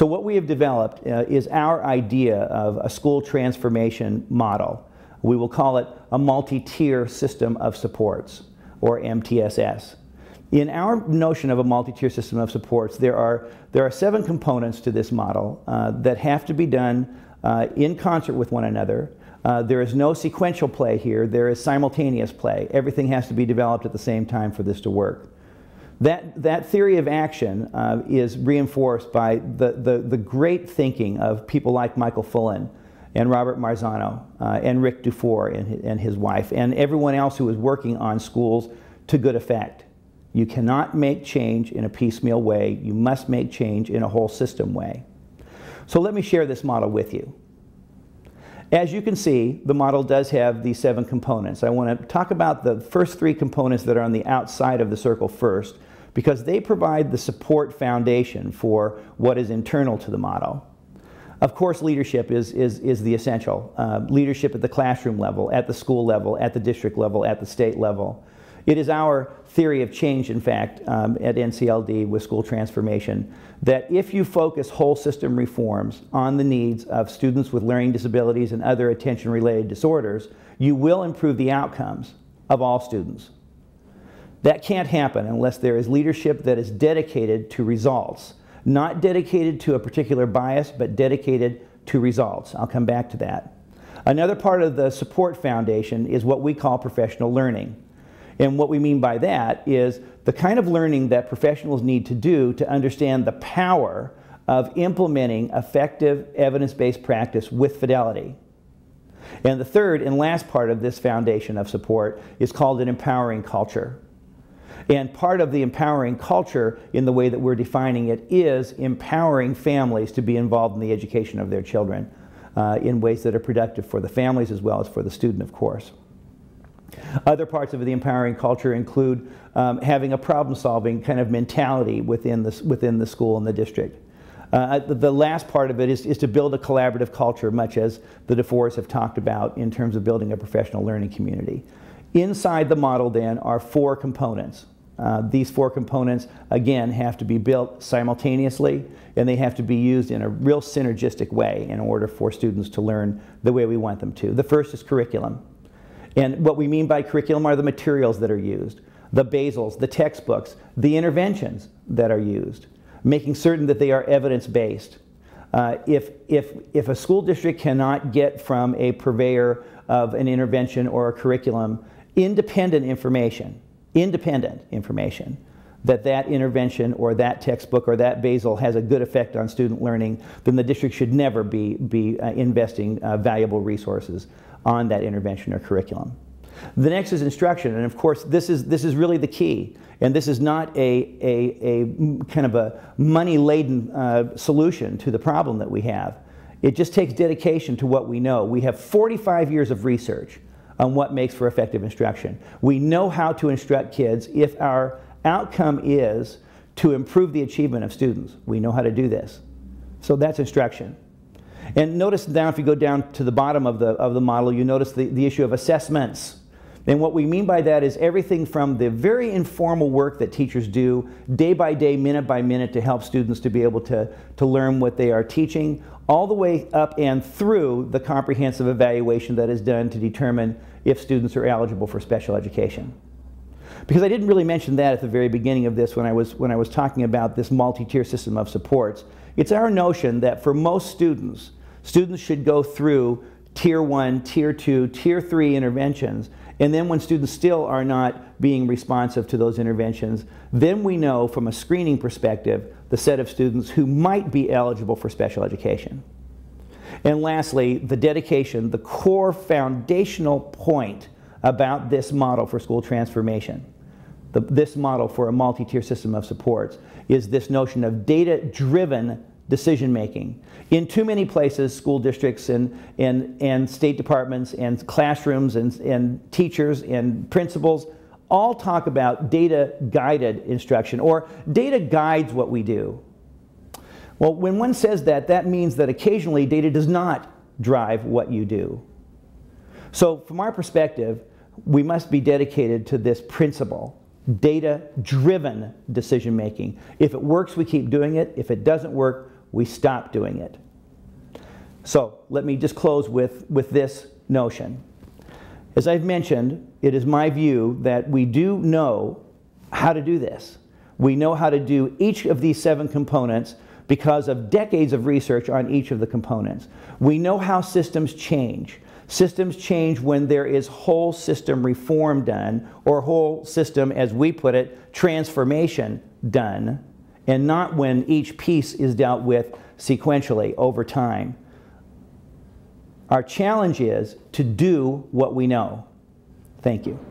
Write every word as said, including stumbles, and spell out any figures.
So what we have developed uh, is our idea of a school transformation model. We will call it a multi-tier system of supports, or M T S S. In our notion of a multi-tier system of supports, there are, there are seven components to this model uh, that have to be done uh, in concert with one another. Uh, there is no sequential play here. There is simultaneous play. Everything has to be developed at the same time for this to work. That, that theory of action uh, is reinforced by the, the, the great thinking of people like Michael Fullan and Robert Marzano uh, and Rick Dufour and, and his wife and everyone else who is working on schools to good effect. You cannot make change in a piecemeal way. You must make change in a whole system way. So let me share this model with you. As you can see, the model does have these seven components. I want to talk about the first three components that are on the outside of the circle first, because they provide the support foundation for what is internal to the model. Of course, leadership is, is, is the essential. Uh, leadership at the classroom level, at the school level, at the district level, at the state level. It is our theory of change, in fact, um, at N C L D with school transformation, that if you focus whole system reforms on the needs of students with learning disabilities and other attention-related disorders, you will improve the outcomes of all students. That can't happen unless there is leadership that is dedicated to results, not dedicated to a particular bias, but dedicated to results. I'll come back to that. Another part of the support foundation is what we call professional learning. And what we mean by that is the kind of learning that professionals need to do to understand the power of implementing effective evidence-based practice with fidelity. And the third and last part of this foundation of support is called an empowering culture. And part of the empowering culture, in the way that we're defining it, is empowering families to be involved in the education of their children uh, in ways that are productive for the families as well as for the student, of course. Other parts of the empowering culture include um, having a problem-solving kind of mentality within the, within the school and the district. Uh, the last part of it is, is to build a collaborative culture, much as the DeForest have talked about in terms of building a professional learning community. Inside the model, then, are four components. Uh, these four components, again, have to be built simultaneously, and they have to be used in a real synergistic way in order for students to learn the way we want them to. The first is curriculum. And what we mean by curriculum are the materials that are used, the basals, the textbooks, the interventions that are used, making certain that they are evidence-based. Uh, if, if, if a school district cannot get from a purveyor of an intervention or a curriculum independent information, independent information, that that intervention or that textbook or that basal has a good effect on student learning, then the district should never be, be uh, investing uh, valuable resources on that intervention or curriculum. The next is instruction, and of course this is, this is really the key, and this is not a, a, a kind of a money-laden uh, solution to the problem that we have. It just takes dedication to what we know. We have forty-five years of research on what makes for effective instruction. We know how to instruct kids if our outcome is to improve the achievement of students. We know how to do this. So that's instruction. And notice now, if you go down to the bottom of the, of the model, you notice the, the issue of assessments. And what we mean by that is everything from the very informal work that teachers do day by day, minute by minute, to help students to be able to, to learn what they are teaching, all the way up and through the comprehensive evaluation that is done to determine if students are eligible for special education. Because I didn't really mention that at the very beginning of this when I was, when I was talking about this multi-tier system of supports. It's our notion that for most students, students should go through tier one, tier two, tier three interventions, and then when students still are not being responsive to those interventions, then we know from a screening perspective the set of students who might be eligible for special education. And lastly, the dedication, the core foundational point about this model for school transformation, the, this model for a multi-tier system of supports, is this notion of data-driven decision-making. In too many places, school districts and, and, and state departments and classrooms and, and teachers and principals all talk about data-guided instruction, or data guides what we do. Well, when one says that, that means that occasionally data does not drive what you do. So from our perspective, we must be dedicated to this principle. Data-driven decision-making. If it works, we keep doing it. If it doesn't work, we stop doing it. So let me just close with, with this notion. As I've mentioned, it is my view that we do know how to do this. We know how to do each of these seven components because of decades of research on each of the components. We know how systems change. Systems change when there is whole system reform done, or whole system, as we put it, transformation done, and not when each piece is dealt with sequentially over time. Our challenge is to do what we know. Thank you.